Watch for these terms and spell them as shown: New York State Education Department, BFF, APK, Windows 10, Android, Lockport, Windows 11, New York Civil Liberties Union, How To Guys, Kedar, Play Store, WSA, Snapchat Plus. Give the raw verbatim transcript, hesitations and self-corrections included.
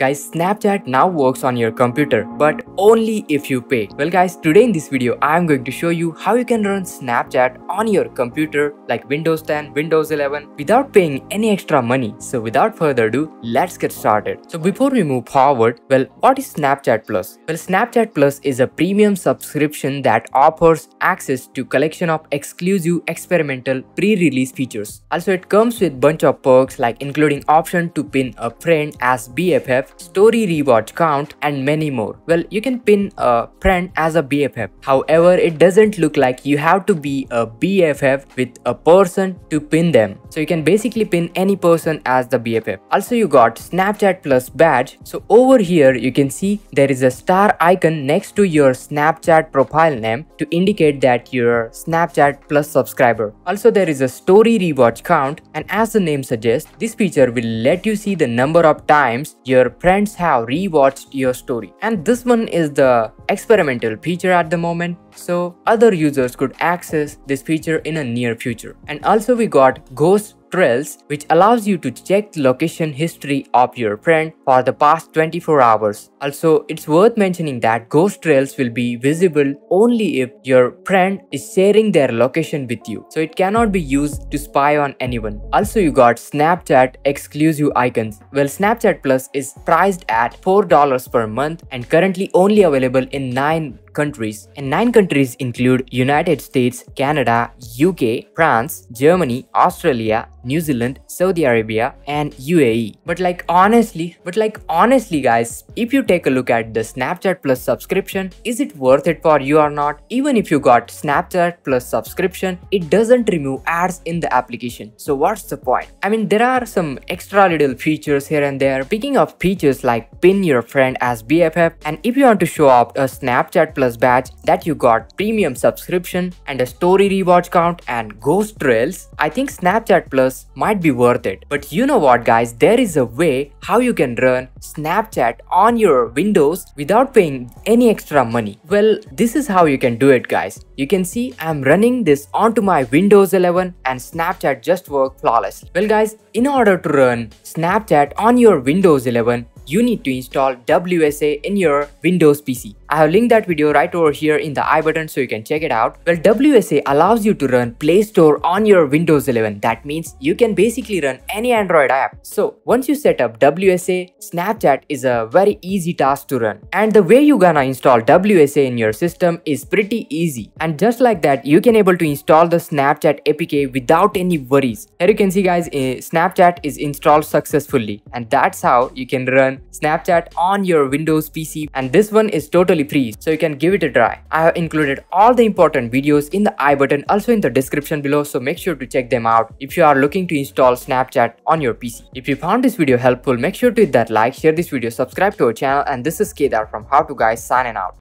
Guys, Snapchat now works on your computer, but only if you pay. Well guys, today in this video, I'm going to show you how you can run Snapchat on your computer like Windows ten, Windows eleven without paying any extra money. So without further ado, let's get started. So before we move forward, well, what is Snapchat Plus? Well, Snapchat Plus is a premium subscription that offers access to collection of exclusive experimental pre-release features. Also, it comes with bunch of perks like including option to pin a friend as B F F, story rewatch count, and many more. Well, you can pin a friend as a B F F. However, it doesn't look like you have to be a B F F with a person to pin them. So you can basically pin any person as the B F F. Also, you got Snapchat Plus badge. So over here, you can see there is a star icon next to your Snapchat profile name to indicate that you're a Snapchat Plus subscriber. Also, there is a story rewatch count, and as the name suggests, this feature will let you see the number of times your friends have rewatched your story. And this one is the experimental feature at the moment, so other users could access this feature in a near future. And also we got Ghost Trails, which allows you to check the location history of your friend for the past twenty-four hours. Also, it's worth mentioning that ghost trails will be visible only if your friend is sharing their location with you, so it cannot be used to spy on anyone. Also, you got Snapchat exclusive icons. Well, Snapchat Plus is priced at four dollars per month and currently only available in nine countries, and nine countries include United States, Canada, U K, France, Germany, Australia, New Zealand, Saudi Arabia, and U A E. But like honestly, but like honestly guys, if you take a look at the Snapchat Plus subscription, is it worth it for you or not? Even if you got Snapchat Plus subscription, it doesn't remove ads in the application. So what's the point? I mean, there are some extra little features here and there. Picking up features like pin your friend as B F F, and if you want to show off a Snapchat Plus badge that you got premium subscription and a story rewatch count and ghost trails, I think Snapchat Plus might be worth it. But you know what guys, there is a way how you can run Snapchat on your Windows without paying any extra money. Well, this is how you can do it guys. You can see I'm running this onto my Windows eleven and Snapchat just worked flawlessly. Well guys, in order to run Snapchat on your Windows eleven, you need to install W S A in your Windows P C. I have linked that video right over here in the I button so you can check it out. Well, W S A allows you to run Play Store on your Windows eleven. That means you can basically run any Android app. So once you set up W S A, Snapchat is a very easy task to run. And the way you're gonna install W S A in your system is pretty easy. And just like that, you can able to install the Snapchat A P K without any worries. Here you can see guys, Snapchat is installed successfully. And that's how you can run Snapchat on your Windows P C, and this one is totally free, so you can give it a try. I have included all the important videos in the I button, also in the description below, so make sure to check them out if you are looking to install Snapchat on your P C. If you found this video helpful, make sure to hit that like, share this video, subscribe to our channel, and this is Kedar from How To Guys signing out.